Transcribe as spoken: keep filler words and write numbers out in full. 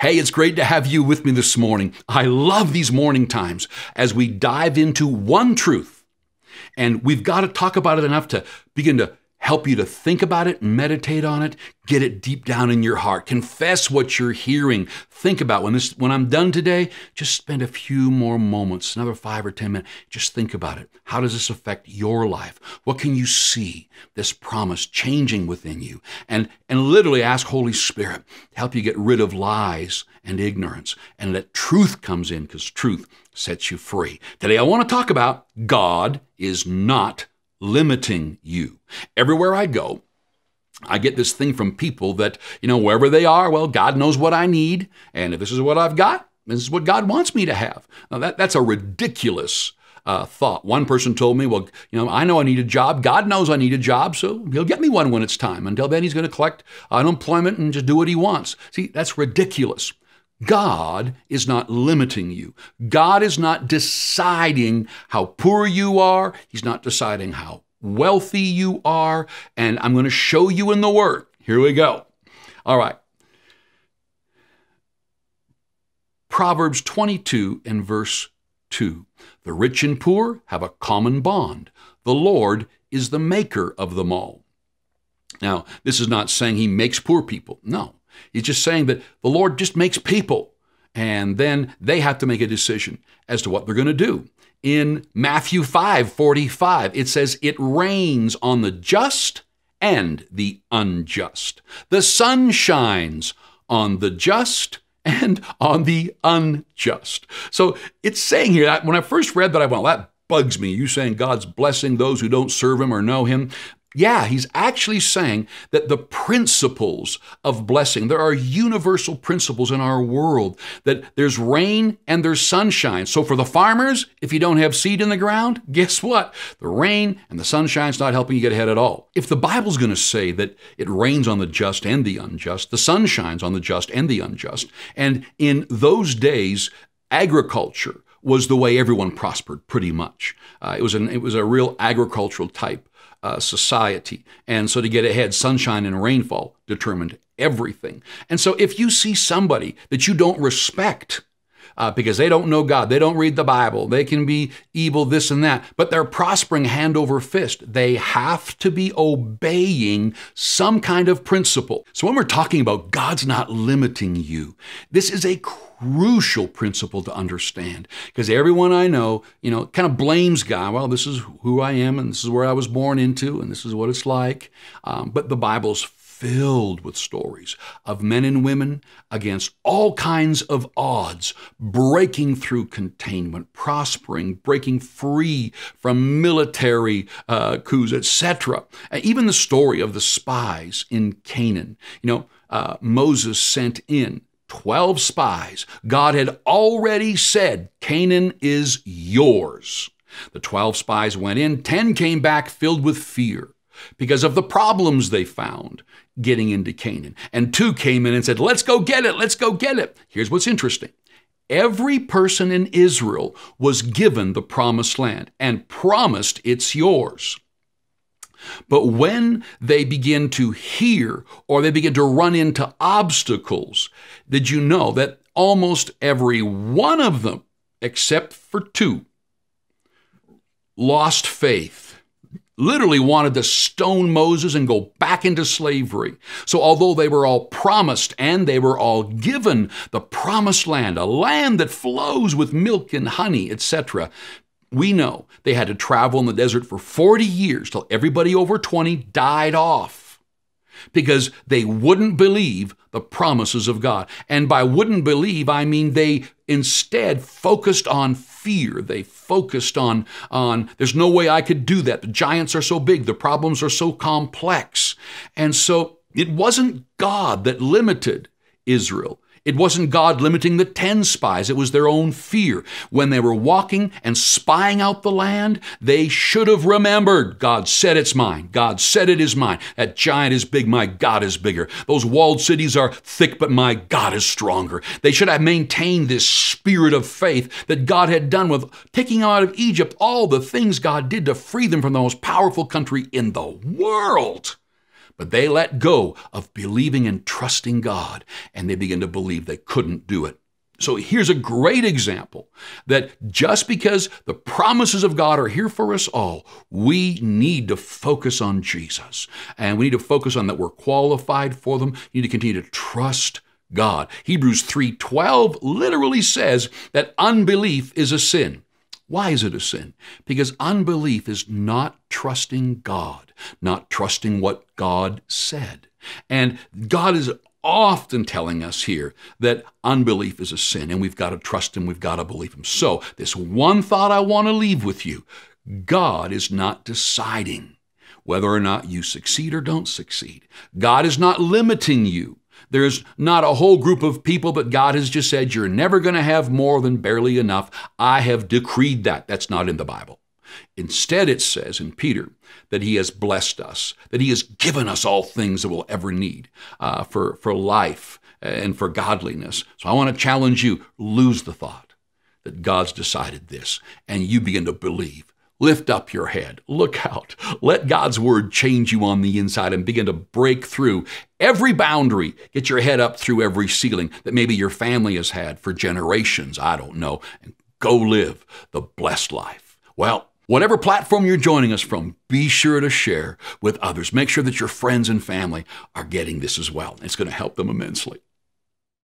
Hey, it's great to have you with me this morning. I love these morning times as we dive into one truth. And we've got to talk about it enough to begin to help you to think about it, meditate on it, get it deep down in your heart. Confess what you're hearing. Think about when this, when I'm done today, just spend a few more moments, another five or ten minutes, just think about it. How does this affect your life? What can you see this promise changing within you? And, and literally ask Holy Spirit to help you get rid of lies and ignorance and let truth comes in because truth sets you free. Today I want to talk about God is not limiting you. Everywhere I go, I get this thing from people that, you know, wherever they are, well, God knows what I need. And if this is what I've got, this is what God wants me to have. Now, that, that's a ridiculous uh, thought. One person told me, well, you know, I know I need a job. God knows I need a job, so he'll get me one when it's time. Until then, he's going to collect unemployment and just do what he wants. See, that's ridiculous. God is not limiting you. God is not deciding how poor you are. He's not deciding how wealthy you are. And I'm going to show you in the Word. Here we go. All right. Proverbs twenty-two and verse two. The rich and poor have a common bond. The Lord is the maker of them all. Now, this is not saying he makes poor people. No. He's just saying that the Lord just makes people, and then they have to make a decision as to what they're going to do. In Matthew five forty-five, it says, it rains on the just and the unjust. The sun shines on the just and on the unjust. So it's saying here, that when I first read that, I went, well, that bugs me. You saying God's blessing those who don't serve him or know him. Yeah, he's actually saying that the principles of blessing, there are universal principles in our world, that there's rain and there's sunshine. So for the farmers, if you don't have seed in the ground, guess what? The rain and the sunshine's not helping you get ahead at all. If the Bible's going to say that it rains on the just and the unjust, the sun shines on the just and the unjust. And in those days, agriculture was the way everyone prospered, pretty much. Uh, it was an, it was a real agricultural type Uh, society. And so to get ahead, sunshine and rainfall determined everything. And so if you see somebody that you don't respect uh, because they don't know God, they don't read the Bible, they can be evil, this and that, but they're prospering hand over fist, they have to be obeying some kind of principle. So when we're talking about God's not limiting you, this is a crucial principle to understand, because everyone I know, you know, kind of blames God. Well, this is who I am, and this is where I was born into, and this is what it's like. Um, but the Bible's filled with stories of men and women against all kinds of odds, breaking through containment, prospering, breaking free from military uh, coups, et cetera. Even the story of the spies in Canaan. You know, uh, Moses sent in twelve spies. God had already said, Canaan is yours. The twelve spies went in, ten came back filled with fear because of the problems they found getting into Canaan. And two came in and said, let's go get it, let's go get it. Here's what's interesting. Every person in Israel was given the promised land and promised it's yours. But when they begin to hear or they begin to run into obstacles, did you know that almost every one of them, except for two, lost faith, literally wanted to stone Moses and go back into slavery. So although they were all promised and they were all given the promised land, a land that flows with milk and honey, et cetera, we know they had to travel in the desert for forty years till everybody over twenty died off because they wouldn't believe the promises of God. And by wouldn't believe, I mean they instead focused on fear. They focused on, on there's no way I could do that. The giants are so big. The problems are so complex. And so it wasn't God that limited Israel. It wasn't God limiting the ten spies. It was their own fear. When they were walking and spying out the land, they should have remembered, God said it's mine. God said it is mine. That giant is big. My God is bigger. Those walled cities are thick, but my God is stronger. They should have maintained this spirit of faith that God had done with taking out of Egypt all the things God did to free them from the most powerful country in the world. But they let go of believing and trusting God, and they began to believe they couldn't do it. So here's a great example that just because the promises of God are here for us all, we need to focus on Jesus. And we need to focus on that we're qualified for them. You need to continue to trust God. Hebrews three twelve literally says that unbelief is a sin. Why is it a sin? Because unbelief is not trusting God, not trusting what God said. And God is often telling us here that unbelief is a sin, and we've got to trust Him, we've got to believe Him. So this one thought I want to leave with you: God is not deciding whether or not you succeed or don't succeed. God is not limiting you. There's not a whole group of people, but God has just said, you're never going to have more than barely enough. I have decreed that. That's not in the Bible. Instead, it says in Peter that He has blessed us, that He has given us all things that we'll ever need uh, for, for life and for godliness. So I want to challenge you, lose the thought that God's decided this, and you begin to believe. Lift up your head, look out, let God's word change you on the inside and begin to break through every boundary. Get your head up through every ceiling that maybe your family has had for generations, I don't know, and go live the blessed life. Well, whatever platform you're joining us from, be sure to share with others. Make sure that your friends and family are getting this as well. It's going to help them immensely.